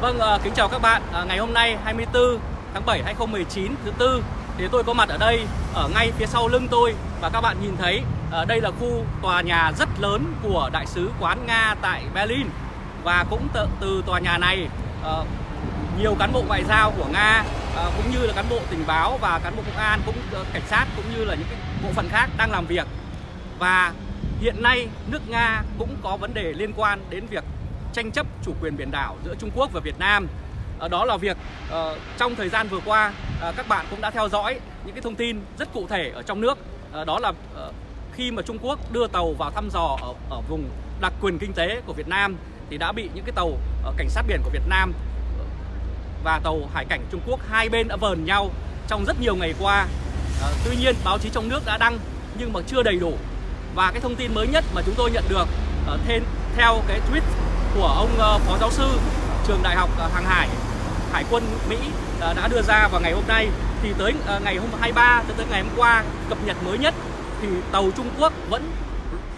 Vâng, kính chào các bạn. Ngày hôm nay 24 tháng 7 2019 thứ Tư thì tôi có mặt ở đây, ở ngay phía sau lưng tôi và các bạn nhìn thấy đây là khu tòa nhà rất lớn của Đại sứ quán Nga tại Berlin. Và cũng từ tòa nhà này nhiều cán bộ ngoại giao của Nga cũng như là cán bộ tình báo và cán bộ công an, cũng cảnh sát, cũng như là những cái bộ phận khác đang làm việc. Và hiện nay nước Nga cũng có vấn đề liên quan đến việc tranh chấp chủ quyền biển đảo giữa Trung Quốc và Việt Nam. Đó là việc trong thời gian vừa qua các bạn cũng đã theo dõi những cái thông tin rất cụ thể ở trong nước. Đó là khi mà Trung Quốc đưa tàu vào thăm dò ở vùng đặc quyền kinh tế của Việt Nam thì đã bị những cái tàu cảnh sát biển của Việt Nam và tàu hải cảnh Trung Quốc, hai bên đã vờn nhau trong rất nhiều ngày qua. Tuy nhiên báo chí trong nước đã đăng nhưng mà chưa đầy đủ. Và cái thông tin mới nhất mà chúng tôi nhận được theo cái tweet của ông phó giáo sư trường Đại học Hàng hải Hải quân Mỹ đã đưa ra vào ngày hôm nay, thì tới ngày hôm 23 tới ngày hôm qua cập nhật mới nhất thì tàu Trung Quốc vẫn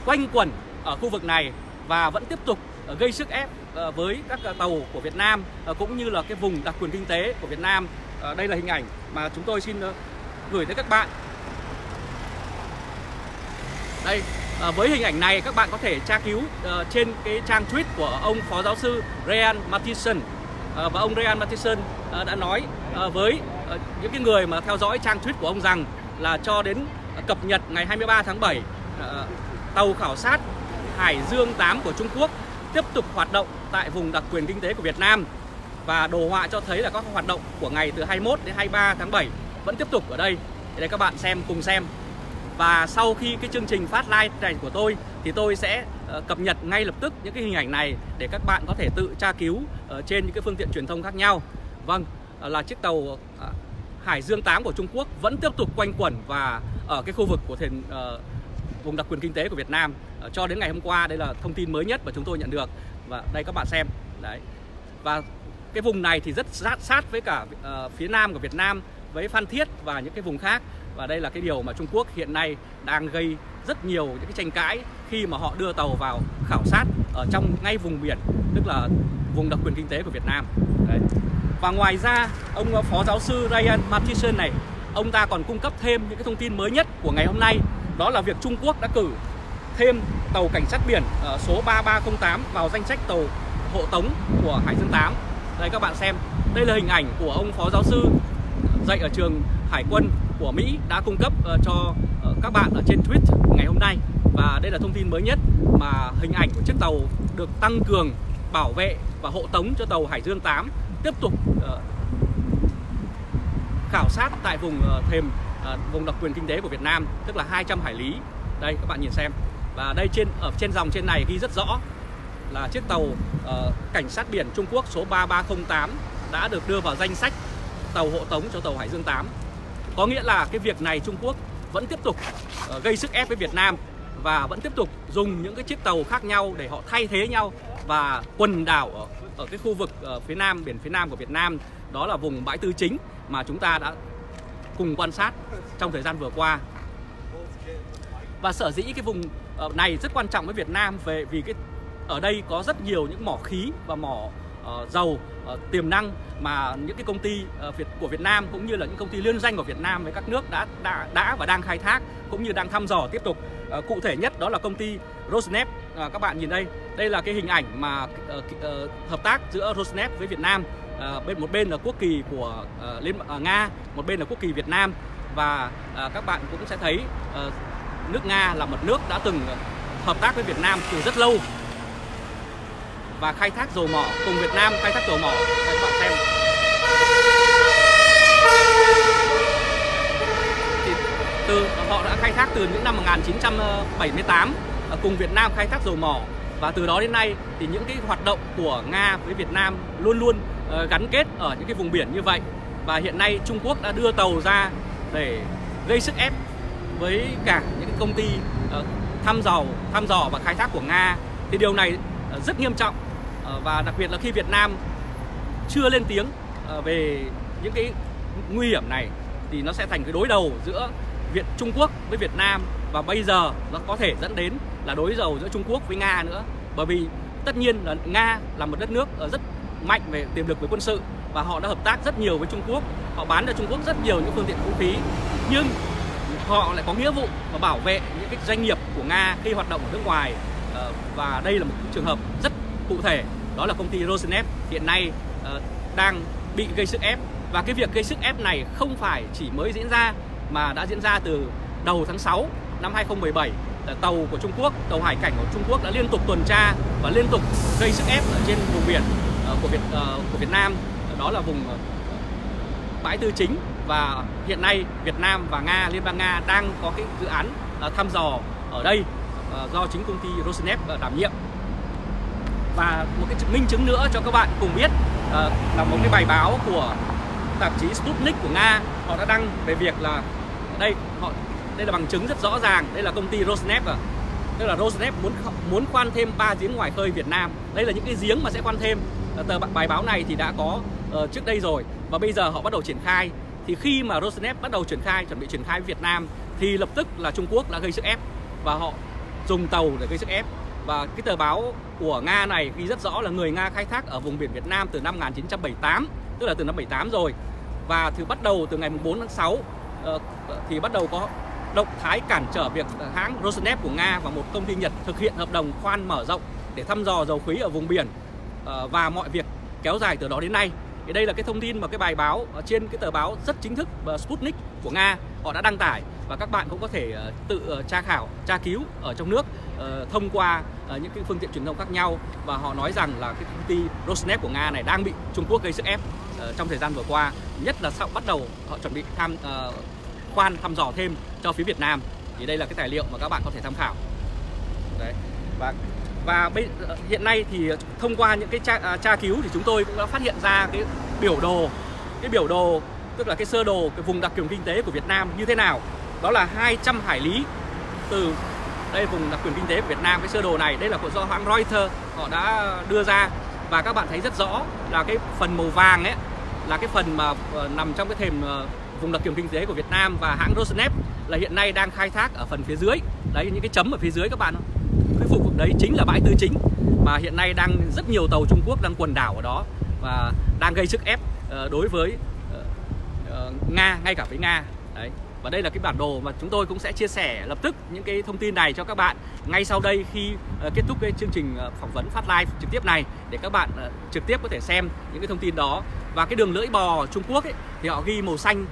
quanh quẩn ở khu vực này và vẫn tiếp tục gây sức ép với các tàu của Việt Nam cũng như là cái vùng đặc quyền kinh tế của Việt Nam. Đây là hình ảnh mà chúng tôi xin gửi tới các bạn. Đây, với hình ảnh này các bạn có thể tra cứu trên cái trang tweet của ông phó giáo sư Ryan Matison. Và ông Ryan Matison đã nói với những cái người mà theo dõi trang tweet của ông rằng là cho đến cập nhật ngày 23 tháng 7 tàu khảo sát Hải Dương 8 của Trung Quốc tiếp tục hoạt động tại vùng đặc quyền kinh tế của Việt Nam. Và đồ họa cho thấy là các hoạt động của ngày từ 21 đến 23 tháng 7 vẫn tiếp tục ở đây. Để các bạn xem, cùng xem. Và sau khi cái chương trình phát live này của tôi thì tôi sẽ cập nhật ngay lập tức những cái hình ảnh này để các bạn có thể tự tra cứu trên những cái phương tiện truyền thông khác nhau. Vâng, là chiếc tàu Hải Dương 8 của Trung Quốc vẫn tiếp tục quanh quẩn và ở cái khu vực của vùng đặc quyền kinh tế của Việt Nam cho đến ngày hôm qua. Đây là thông tin mới nhất mà chúng tôi nhận được. Và đây các bạn xem. Đấy. Và cái vùng này thì rất sát với cả phía nam của Việt Nam, với Phan Thiết và những cái vùng khác. Và đây là cái điều mà Trung Quốc hiện nay đang gây rất nhiều những cái tranh cãi khi mà họ đưa tàu vào khảo sát ở trong ngay vùng biển, tức là vùng đặc quyền kinh tế của Việt Nam. Đấy. Và ngoài ra, ông phó giáo sư Ryan Martinson này, ông ta còn cung cấp thêm những cái thông tin mới nhất của ngày hôm nay. Đó là việc Trung Quốc đã cử thêm tàu cảnh sát biển số 3308 vào danh sách tàu hộ tống của Hải Dương 8. Đây các bạn xem, đây là hình ảnh của ông phó giáo sư dạy ở trường Hải quân của Mỹ đã cung cấp cho các bạn ở trên tweet ngày hôm nay. Và đây là thông tin mới nhất mà hình ảnh của chiếc tàu được tăng cường bảo vệ và hộ tống cho tàu Hải Dương 8 tiếp tục khảo sát tại vùng thềm vùng đặc quyền kinh tế của Việt Nam, tức là 200 hải lý. Đây các bạn nhìn xem. Và đây ở trên dòng trên này ghi rất rõ là chiếc tàu cảnh sát biển Trung Quốc số 3308 đã được đưa vào danh sách tàu hộ tống cho tàu Hải Dương 8. Có nghĩa là cái việc này Trung Quốc vẫn tiếp tục gây sức ép với Việt Nam và vẫn tiếp tục dùng những cái chiếc tàu khác nhau để họ thay thế nhau và quần đảo ở cái khu vực phía nam, biển phía nam của Việt Nam. Đó là vùng Bãi Tư Chính mà chúng ta đã cùng quan sát trong thời gian vừa qua. Và sở dĩ cái vùng này rất quan trọng với Việt Nam vì cái ở đây có rất nhiều những mỏ khí và mỏ dầu tiềm năng mà những cái công ty của Việt Nam cũng như là những công ty liên danh của Việt Nam với các nước đã và đang khai thác cũng như đang thăm dò tiếp tục. Cụ thể nhất đó là công ty Rosneft. Các bạn nhìn đây, đây là cái hình ảnh mà hợp tác giữa Rosneft với Việt Nam. Một bên là quốc kỳ của Nga, một bên là quốc kỳ Việt Nam. Và các bạn cũng sẽ thấy nước Nga là một nước đã từng hợp tác với Việt Nam từ rất lâu và khai thác dầu mỏ cùng Việt Nam, khai thác dầu mỏ. Các bạn xem thì họ đã khai thác từ những năm 1978 cùng Việt Nam khai thác dầu mỏ. Và từ đó đến nay thì những cái hoạt động của Nga với Việt Nam luôn luôn gắn kết ở những cái vùng biển như vậy. Và hiện nay Trung Quốc đã đưa tàu ra để gây sức ép với cả những công ty thăm dò và khai thác của Nga. Thì điều này rất nghiêm trọng, và đặc biệt là khi Việt Nam chưa lên tiếng về những cái nguy hiểm này thì nó sẽ thành cái đối đầu giữa Trung Quốc với Việt Nam, và bây giờ nó có thể dẫn đến là đối đầu giữa Trung Quốc với Nga nữa. Bởi vì tất nhiên là Nga là một đất nước rất mạnh về tiềm lực về quân sự và họ đã hợp tác rất nhiều với Trung Quốc, họ bán cho Trung Quốc rất nhiều những phương tiện vũ khí, nhưng họ lại có nghĩa vụ và bảo vệ những cái doanh nghiệp của Nga khi hoạt động ở nước ngoài. Và đây là một trường hợp rất cụ thể, đó là công ty Rosneft hiện nay đang bị gây sức ép, và cái việc gây sức ép này không phải chỉ mới diễn ra mà đã diễn ra từ đầu tháng 6 năm 2017. Tàu của Trung Quốc, tàu hải cảnh của Trung Quốc đã liên tục tuần tra và liên tục gây sức ép ở trên vùng biển của Việt Nam, đó là vùng Bãi Tư Chính. Và hiện nay Việt Nam và Nga, Liên bang Nga đang có cái dự án thăm dò ở đây do chính công ty Rosneft đảm nhiệm. Và một cái minh chứng nữa cho các bạn cùng biết là một cái bài báo của tạp chí Sputnik của Nga, họ đã đăng về việc là đây là bằng chứng rất rõ ràng, đây là công ty Rosneft, tức là Rosneft muốn khoan thêm 3 giếng ngoài khơi Việt Nam. Đây là những cái giếng mà sẽ khoan thêm. Tờ bài báo này thì đã có trước đây rồi và bây giờ họ bắt đầu triển khai. Thì khi mà Rosneft bắt đầu chuẩn bị triển khai Việt Nam thì lập tức là Trung Quốc đã gây sức ép và họ dùng tàu để gây sức ép. Và cái tờ báo của Nga này ghi rất rõ là người Nga khai thác ở vùng biển Việt Nam từ năm 1978, tức là từ năm 78 rồi. Và thì bắt đầu từ ngày 4 tháng 6 thì bắt đầu có động thái cản trở việc hãng Rosneft của Nga và một công ty Nhật thực hiện hợp đồng khoan mở rộng để thăm dò dầu khí ở vùng biển, và mọi việc kéo dài từ đó đến nay. Thì đây là cái thông tin mà cái bài báo trên cái tờ báo rất chính thức Sputnik của Nga họ đã đăng tải, và các bạn cũng có thể tự tra cứu ở trong nước thông qua những cái phương tiện truyền thông khác nhau. Và họ nói rằng là cái công ty Rosneft của Nga này đang bị Trung Quốc gây sức ép trong thời gian vừa qua, nhất là sau bắt đầu họ chuẩn bị khoan thăm dò thêm cho phía Việt Nam. Thì đây là cái tài liệu mà các bạn có thể tham khảo. Đấy. Và hiện nay thì thông qua những cái tra cứu thì chúng tôi cũng đã phát hiện ra cái biểu đồ, tức là cái sơ đồ cái vùng đặc quyền kinh tế của Việt Nam như thế nào. Đó là 200 hải lý từ đây vùng đặc quyền kinh tế của Việt Nam. Cái sơ đồ này đây là của do hãng Reuters họ đã đưa ra, và các bạn thấy rất rõ là cái phần màu vàng ấy là cái phần mà nằm trong cái thềm vùng đặc quyền kinh tế của Việt Nam, và hãng Rosneft là hiện nay đang khai thác ở phần phía dưới. Đấy, những cái chấm ở phía dưới các bạn, cái khu vực đấy chính là Bãi Tư Chính, mà hiện nay đang rất nhiều tàu Trung Quốc đang quần đảo ở đó và đang gây sức ép đối với Nga, ngay cả với Nga. Đấy. Và đây là cái bản đồ mà chúng tôi cũng sẽ chia sẻ lập tức những cái thông tin này cho các bạn ngay sau đây khi kết thúc cái chương trình phỏng vấn phát live trực tiếp này, để các bạn trực tiếp có thể xem những cái thông tin đó. Và cái đường lưỡi bò Trung Quốc ấy, thì họ ghi màu xanh,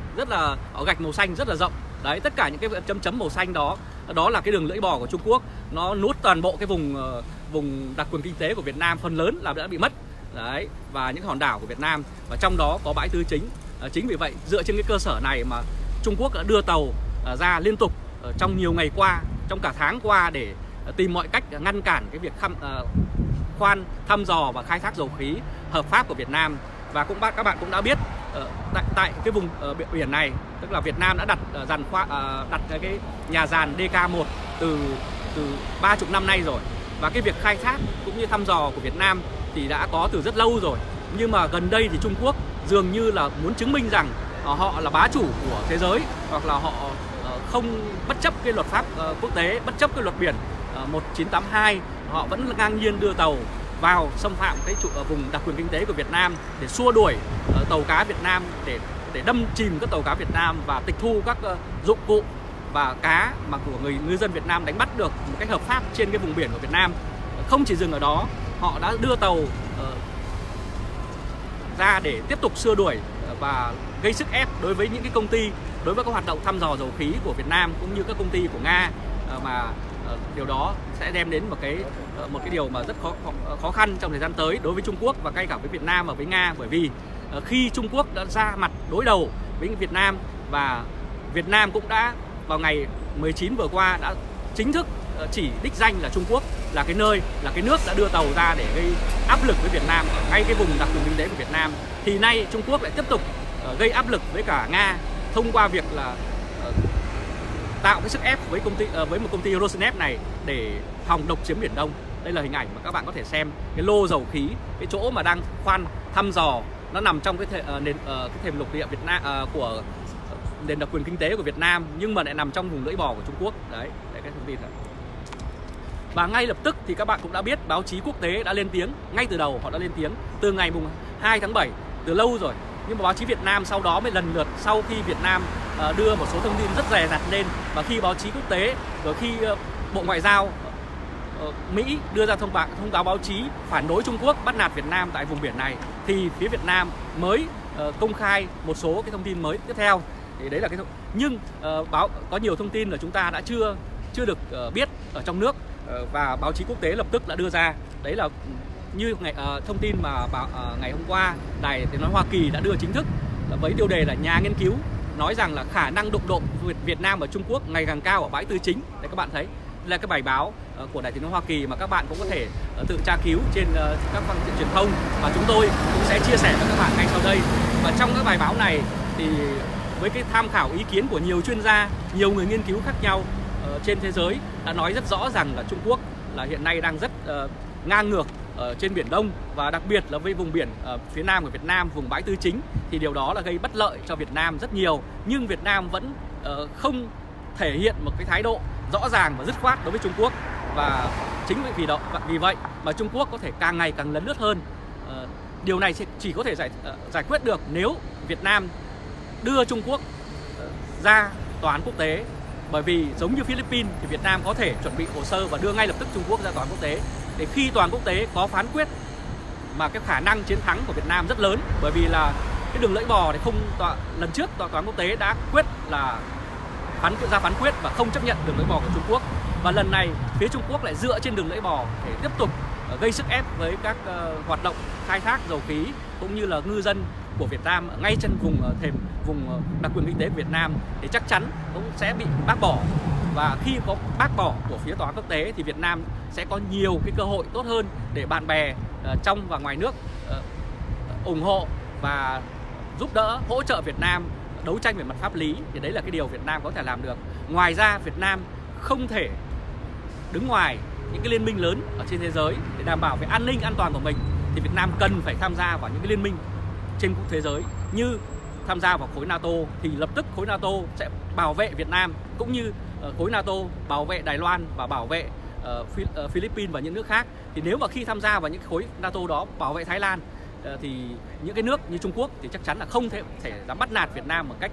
họ gạch màu xanh rất là rộng. Đấy, tất cả những cái chấm chấm màu xanh đó, đó là cái đường lưỡi bò của Trung Quốc, nó nuốt toàn bộ cái vùng đặc quyền kinh tế của Việt Nam, phần lớn là đã bị mất. Đấy, và những hòn đảo của Việt Nam, và trong đó có Bãi Tư Chính. Chính vì vậy, dựa trên cái cơ sở này mà Trung Quốc đã đưa tàu ra liên tục trong nhiều ngày qua, trong cả tháng qua, để tìm mọi cách ngăn cản cái việc khoan thăm dò và khai thác dầu khí hợp pháp của Việt Nam. Và cũng các bạn cũng đã biết tại cái vùng biển này, tức là Việt Nam đã đặt cái nhà giàn DK1 từ 30 năm nay rồi. Và cái việc khai thác cũng như thăm dò của Việt Nam thì đã có từ rất lâu rồi. Nhưng mà gần đây thì Trung Quốc dường như là muốn chứng minh rằng họ là bá chủ của thế giới, hoặc là họ không bất chấp cái luật pháp quốc tế, bất chấp cái luật biển 1982, họ vẫn ngang nhiên đưa tàu vào xâm phạm cái vùng đặc quyền kinh tế của Việt Nam để xua đuổi tàu cá Việt Nam, để đâm chìm các tàu cá Việt Nam và tịch thu các dụng cụ và cá mà của ngư dân Việt Nam đánh bắt được một cách hợp pháp trên cái vùng biển của Việt Nam. Không chỉ dừng ở đó, họ đã đưa tàu ra để tiếp tục xua đuổi và gây sức ép đối với những cái công ty, đối với các hoạt động thăm dò dầu khí của Việt Nam cũng như các công ty của Nga. Mà điều đó sẽ đem đến một cái điều mà rất khó khăn trong thời gian tới đối với Trung Quốc và ngay cả với Việt Nam và với Nga, bởi vì khi Trung Quốc đã ra mặt đối đầu với Việt Nam, và Việt Nam cũng đã vào ngày 19 vừa qua đã chính thức chỉ đích danh là Trung Quốc là cái nơi, là cái nước đã đưa tàu ra để gây áp lực với Việt Nam ở ngay cái vùng đặc quyền kinh tế của Việt Nam, thì nay Trung Quốc lại tiếp tục gây áp lực với cả Nga thông qua việc là tạo cái sức ép với một công ty Rosneft này để hòng độc chiếm Biển Đông. Đây là hình ảnh mà các bạn có thể xem cái lô dầu khí, cái chỗ mà đang khoan thăm dò, nó nằm trong cái thềm lục địa Việt Nam của nền độc quyền kinh tế của Việt Nam, nhưng mà lại nằm trong vùng lưỡi bò của Trung Quốc. Đấy, cái thông tin này. Và ngay lập tức thì các bạn cũng đã biết báo chí quốc tế đã lên tiếng, ngay từ đầu họ đã lên tiếng từ ngày mùng 2 tháng 7 từ lâu rồi. Nhưng mà báo chí Việt Nam sau đó mới lần lượt, sau khi Việt Nam đưa một số thông tin rất rè rặt lên, và khi báo chí quốc tế, rồi khi Bộ Ngoại giao Mỹ đưa ra thông báo báo chí phản đối Trung Quốc bắt nạt Việt Nam tại vùng biển này, thì phía Việt Nam mới công khai một số cái thông tin mới tiếp theo. Thì đấy là cái nhưng có nhiều thông tin là chúng ta đã chưa được biết ở trong nước, và báo chí quốc tế lập tức đã đưa ra. Đấy là như thông tin mà ngày hôm qua Đài Tiếng nói Hoa Kỳ đã đưa chính thức với tiêu đề là nhà nghiên cứu nói rằng là khả năng đụng độ Việt Nam và Trung Quốc ngày càng cao ở Bãi Tư Chính. Đấy, các bạn thấy là cái bài báo của Đài Tiếng nói Hoa Kỳ mà các bạn cũng có thể tự tra cứu trên các phương tiện truyền thông, và chúng tôi cũng sẽ chia sẻ với các bạn ngay sau đây. Và trong các bài báo này thì với cái tham khảo ý kiến của nhiều chuyên gia, nhiều người nghiên cứu khác nhau trên thế giới đã nói rất rõ rằng là Trung Quốc là hiện nay đang rất ngang ngược ở trên Biển Đông, và đặc biệt là với vùng biển phía nam của Việt Nam, vùng Bãi Tư Chính, thì điều đó là gây bất lợi cho Việt Nam rất nhiều. Nhưng Việt Nam vẫn không thể hiện một cái thái độ rõ ràng và dứt khoát đối với Trung Quốc, và chính vì vậy mà Trung Quốc có thể càng ngày càng lấn lướt hơn. Điều này chỉ có thể giải quyết được nếu Việt Nam đưa Trung Quốc ra tòa án quốc tế. Bởi vì giống như Philippines thì Việt Nam có thể chuẩn bị hồ sơ và đưa ngay lập tức Trung Quốc ra tòa án quốc tế, để khi tòa án quốc tế có phán quyết mà cái khả năng chiến thắng của Việt Nam rất lớn. Bởi vì là cái đường lưỡi bò thì lần trước tòa án quốc tế đã quyết là ra phán quyết và không chấp nhận đường lưỡi bò của Trung Quốc. Và lần này phía Trung Quốc lại dựa trên đường lưỡi bò để tiếp tục gây sức ép với các hoạt động khai thác dầu khí cũng như là ngư dân của Việt Nam ngay trên vùng đặc quyền kinh tế của Việt Nam, thì chắc chắn cũng sẽ bị bác bỏ. Và khi có bác bỏ của phía tòa án quốc tế thì Việt Nam sẽ có nhiều cái cơ hội tốt hơn để bạn bè trong và ngoài nước ủng hộ và giúp đỡ, hỗ trợ Việt Nam đấu tranh về mặt pháp lý. Thì đấy là cái điều Việt Nam có thể làm được. Ngoài ra Việt Nam không thể đứng ngoài những cái liên minh lớn ở trên thế giới để đảm bảo về an ninh, an toàn của mình, thì Việt Nam cần phải tham gia vào những cái liên minh trên quốc thế giới, như tham gia vào khối NATO thì lập tức khối NATO sẽ bảo vệ Việt Nam, cũng như khối NATO bảo vệ Đài Loan và bảo vệ Philippines và những nước khác. Thì nếu mà khi tham gia vào những khối NATO đó bảo vệ Thái Lan, thì những cái nước như Trung Quốc thì chắc chắn là không thể dám bắt nạt Việt Nam một cách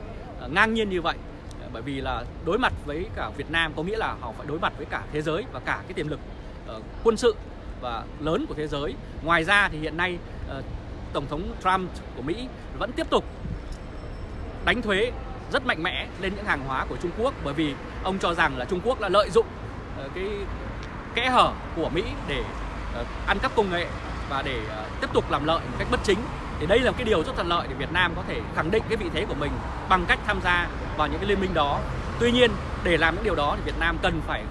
ngang nhiên như vậy. Bởi vì là đối mặt với cả Việt Nam có nghĩa là họ phải đối mặt với cả thế giới và cả cái tiềm lực quân sự và lớn của thế giới. Ngoài ra thì hiện nay Tổng thống Trump của Mỹ vẫn tiếp tục đánh thuế rất mạnh mẽ lên những hàng hóa của Trung Quốc, bởi vì ông cho rằng là Trung Quốc đã lợi dụng cái kẽ hở của Mỹ để ăn cắp công nghệ và để tiếp tục làm lợi một cách bất chính. Thì đây là cái điều rất thuận lợi để Việt Nam có thể khẳng định cái vị thế của mình bằng cách tham gia vào những cái liên minh đó. Tuy nhiên, để làm những điều đó thì Việt Nam cần phải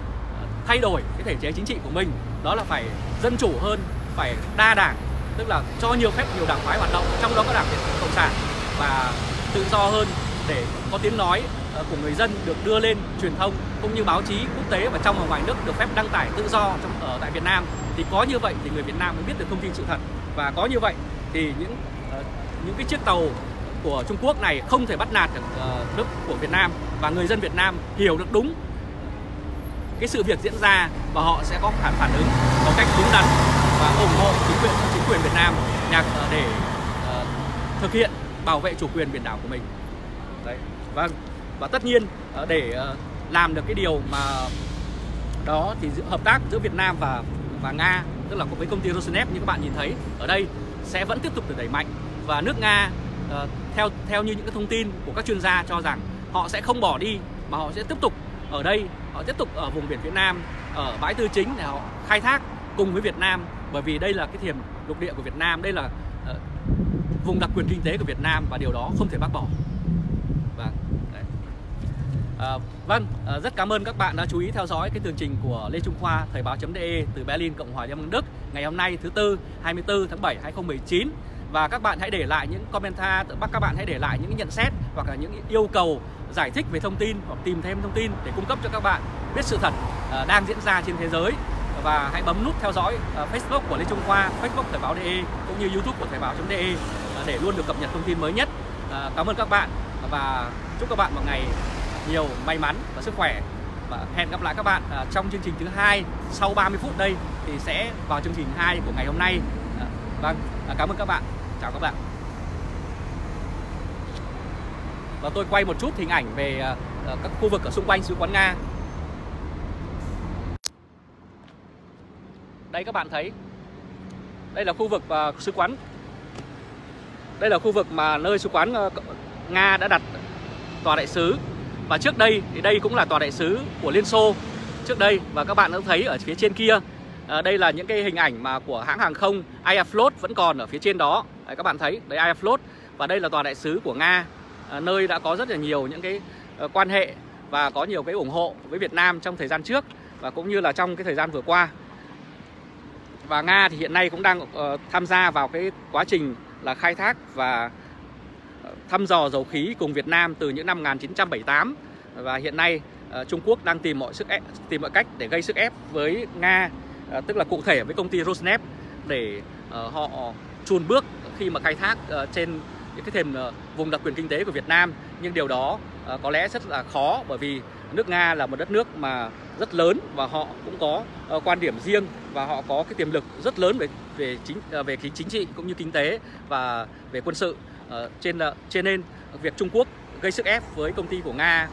thay đổi cái thể chế chính trị của mình, đó là phải dân chủ hơn, phải đa đảng, tức là cho nhiều đảng phái hoạt động, trong đó có Đảng Cộng sản, và tự do hơn để có tiếng nói của người dân được đưa lên truyền thông, cũng như báo chí quốc tế và trong và ngoài nước được phép đăng tải tự do ở tại Việt Nam. Thì có như vậy thì người Việt Nam mới biết được thông tin sự thật, và có như vậy thì những cái chiếc tàu của Trung Quốc này không thể bắt nạt được nước của Việt Nam, và người dân Việt Nam hiểu được đúng cái sự việc diễn ra và họ sẽ có phản ứng một cách đúng đắn và ủng hộ chính quyền Việt Nam để thực hiện bảo vệ chủ quyền biển đảo của mình. Đấy. Và tất nhiên để làm được cái điều mà đó thì hợp tác giữa Việt Nam và Nga, tức là với công ty Rosneft như các bạn nhìn thấy ở đây, sẽ vẫn tiếp tục được đẩy mạnh. Và nước Nga theo như những cái thông tin của các chuyên gia cho rằng họ sẽ không bỏ đi, mà họ sẽ tiếp tục ở đây, họ tiếp tục ở vùng biển phía Nam, ở Bãi Tư Chính để họ khai thác cùng với Việt Nam, bởi vì đây là cái thềm lục địa của Việt Nam, đây là vùng đặc quyền kinh tế của Việt Nam, và điều đó không thể bác bỏ. Rất cảm ơn các bạn đã chú ý theo dõi cái tường trình của Lê Trung Khoa, Thời báo.de từ Berlin, Cộng hòa Liên bang Đức, ngày hôm nay thứ Tư 24 tháng 7 2019. Và các bạn hãy để lại những comment, các bạn hãy để lại những nhận xét hoặc là những yêu cầu giải thích về thông tin hoặc tìm thêm thông tin để cung cấp cho các bạn biết sự thật đang diễn ra trên thế giới. Và hãy bấm nút theo dõi Facebook của Lê Trung Khoa, Facebook Thời báo.de cũng như YouTube của Thời báo.de để luôn được cập nhật thông tin mới nhất. Cảm ơn các bạn và chúc các bạn một ngày nhiều may mắn và sức khỏe. Và hẹn gặp lại các bạn trong chương trình thứ 2 sau 30 phút đây thì sẽ vào chương trình 2 của ngày hôm nay. Vâng, cảm ơn các bạn. Chào các bạn. Và tôi quay một chút hình ảnh về các khu vực ở xung quanh Sứ quán Nga. Đây các bạn thấy, đây là khu vực Sứ quán. Đây là khu vực mà nơi Sứ quán Nga đã đặt tòa đại sứ. Và trước đây thì đây cũng là tòa đại sứ của Liên Xô trước đây. Và các bạn đã thấy ở phía trên kia, đây là những cái hình ảnh mà của hãng hàng không Aeroflot vẫn còn ở phía trên đó. Đấy, các bạn thấy, đấy Aeroflot. Và đây là tòa đại sứ của Nga, nơi đã có rất là nhiều những cái quan hệ và có nhiều cái ủng hộ với Việt Nam trong thời gian trước và cũng như là trong cái thời gian vừa qua. Và Nga thì hiện nay cũng đang tham gia vào cái quá trình là khai thác và thăm dò dầu khí cùng Việt Nam từ những năm 1978. Và hiện nay Trung Quốc đang tìm mọi cách để gây sức ép với Nga, tức là cụ thể với công ty Rosneft, để họ chùn bước khi mà khai thác trên những cái thềm vùng đặc quyền kinh tế của Việt Nam. Nhưng điều đó có lẽ rất là khó, bởi vì nước Nga là một đất nước mà rất lớn và họ cũng có quan điểm riêng và họ có cái tiềm lực rất lớn về chính trị cũng như kinh tế và về quân sự. Cho nên việc Trung Quốc gây sức ép với công ty của Nga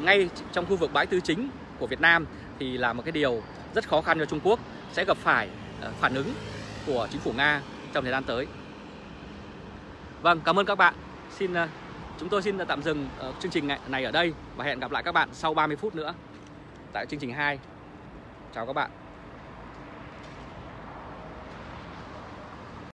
ngay trong khu vực Bãi Tư Chính của Việt Nam thì là một cái điều rất khó khăn cho Trung Quốc, sẽ gặp phải phản ứng của chính phủ Nga trong thời gian tới. Vâng, cảm ơn các bạn. Chúng tôi xin tạm dừng chương trình này ở đây và hẹn gặp lại các bạn sau 30 phút nữa tại chương trình 2. Chào các bạn.